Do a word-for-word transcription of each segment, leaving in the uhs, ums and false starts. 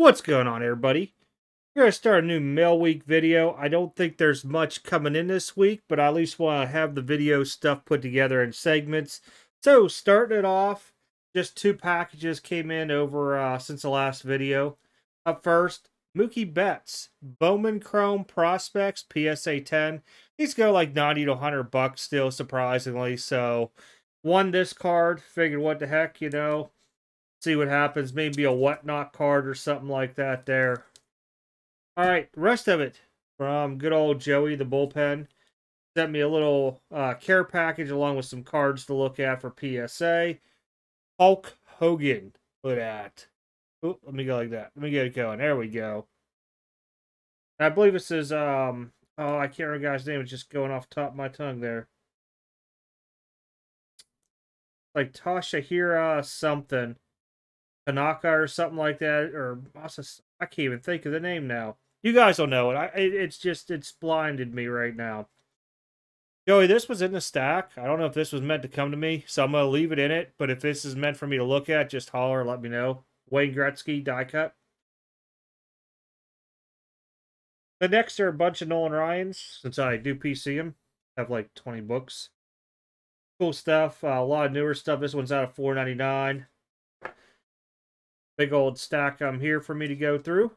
What's going on, everybody? We're going to start a new mail week video. I don't think there's much coming in this week, but I at least want to have the video stuff put together in segments. So, starting it off, just two packages came in over uh, since the last video. Up first, Mookie Betts, Bowman Chrome Prospects, P S A ten. These go like ninety to a hundred bucks still, surprisingly. So, won this card. Figured what the heck, you know. See what happens. Maybe a Whatnot card or something like that there. Alright, the rest of it from good old Joey, the bullpen. Sent me a little uh, care package along with some cards to look at for P S A. Hulk Hogan. Look at that. Ooh, let me go like that. Let me get it going. There we go. And I believe this is, um, oh, I can't remember the guy's name. It's just going off the top of my tongue there. Like Toshihiro something. Panaka or something like that, or I can't even think of the name now. You guys don't know it. I, it it's just, it's blinded me right now. Joey, this was in the stack. I don't know if this was meant to come to me, so I'm going to leave it in it. But if this is meant for me to look at, just holler, let me know. Wayne Gretzky, die cut. The next are a bunch of Nolan Ryans, since I do P C them. I have like twenty books. Cool stuff, uh, a lot of newer stuff. This one's out of four ninety-nine. Big old stack um, here for me to go through.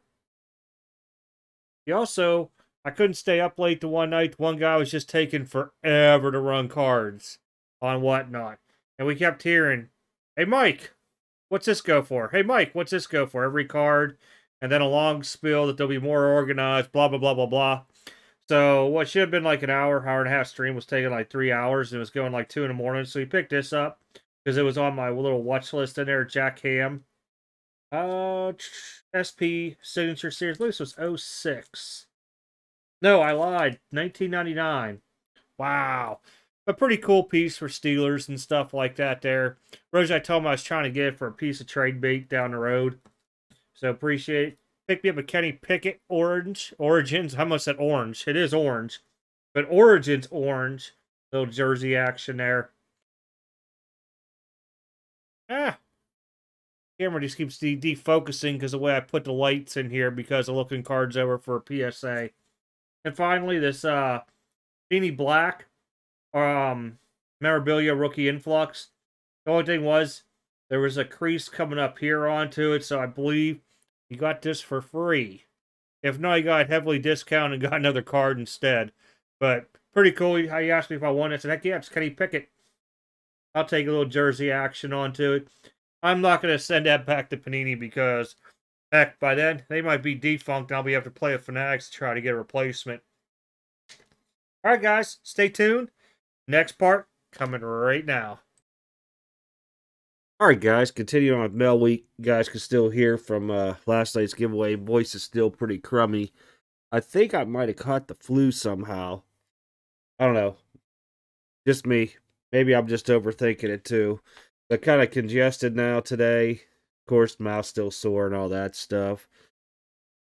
He also, I couldn't stay up late to one night. One guy was just taking forever to run cards on Whatnot. And we kept hearing, hey, Mike, what's this go for? Hey, Mike, what's this go for? Every card. And then a long spiel that they'll be more organized, blah, blah, blah, blah, blah. So what should have been like an hour, hour and a half stream was taking like three hours. And it was going like two in the morning. So he picked this up because it was on my little watch list in there, Jack Hamm. Uh, S P signature series. This was oh six. No, I lied. nineteen ninety-nine. Wow. A pretty cool piece for Steelers and stuff like that there. Roger, I told him I was trying to get it for a piece of trade bait down the road. So appreciate it. Picked me up a Kenny Pickett orange. Origins. I almost said orange. It is orange. But Origins orange. Little jersey action there. Ah. Camera just keeps de defocusing because of the way I put the lights in here because of looking cards over for a P S A. And finally, this uh, Beanie Black um, memorabilia rookie influx. The only thing was there was a crease coming up here onto it, so I believe you got this for free. If not, you got heavily discounted and got another card instead. But pretty cool. He asked me if I wanted it. I said, heck yeah, it's Kenny Pickett. I'll take a little jersey action onto it. I'm not going to send that back to Panini because, heck, by then, they might be defunct and I'll be have to play a Fanatics to try to get a replacement. Alright, guys, stay tuned. Next part, coming right now. Alright, guys, continuing on with mail week. You guys can still hear from uh, last night's giveaway. Voice is still pretty crummy. I think I might have caught the flu somehow. I don't know. Just me. Maybe I'm just overthinking it, too. I'm kind of congested now today. Of course, mouth's still sore and all that stuff.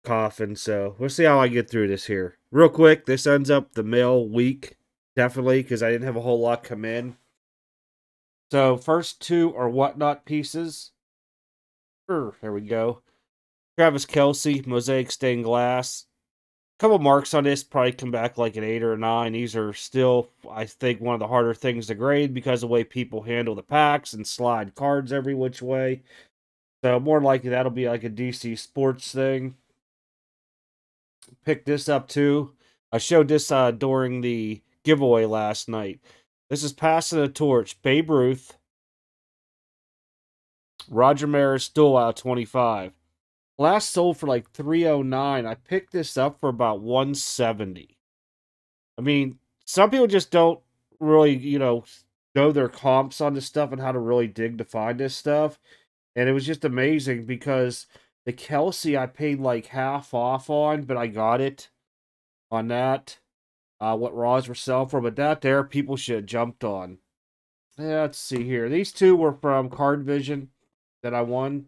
Coughing, so we'll see how I get through this here. Real quick, this ends up the mail week, definitely, because I didn't have a whole lot come in. So, first two are Whatnot pieces. Er, there we go. Travis Kelsey, mosaic stained glass. A couple marks on this, probably come back like an eight or a nine. These are still, I think, one of the harder things to grade because of the way people handle the packs and slide cards every which way. So more likely that'll be like a D C Sports thing. Picked this up too. I showed this uh, during the giveaway last night. This is Passing the Torch. Babe Ruth. Roger Maris, dual out twenty-five. Last sold for like three oh nine. I picked this up for about one seventy. I mean, some people just don't really, you know, know their comps on this stuff and how to really dig to find this stuff. And it was just amazing because the Kelsey I paid like half off on, but I got it on that. Uh, what Raws were selling for, but that there people should have jumped on. Yeah, let's see here. These two were from CardVision that I won.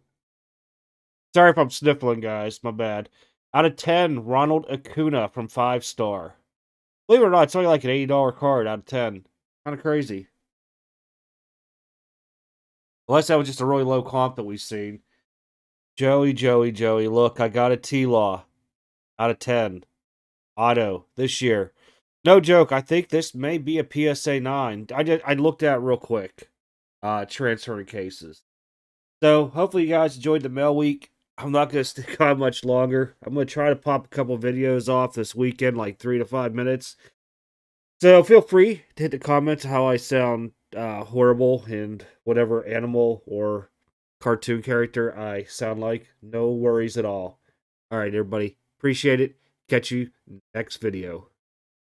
Sorry if I'm sniffling, guys. My bad. Out of ten, Ronald Acuna from Five Star. Believe it or not, it's only like an eighty dollar card out of ten. Kind of crazy. Unless that was just a really low comp that we've seen. Joey, Joey, Joey, look, I got a T-Law out of ten. Auto this year. No joke, I think this may be a P S A nine. I, did, I looked at it real quick. Uh, transferring cases. So, hopefully you guys enjoyed the mail week. I'm not going to stick on much longer. I'm going to try to pop a couple videos off this weekend, like three to five minutes. So, feel free to hit the comments how I sound uh, horrible and whatever animal or cartoon character I sound like. No worries at all. All right, everybody. Appreciate it. Catch you next video.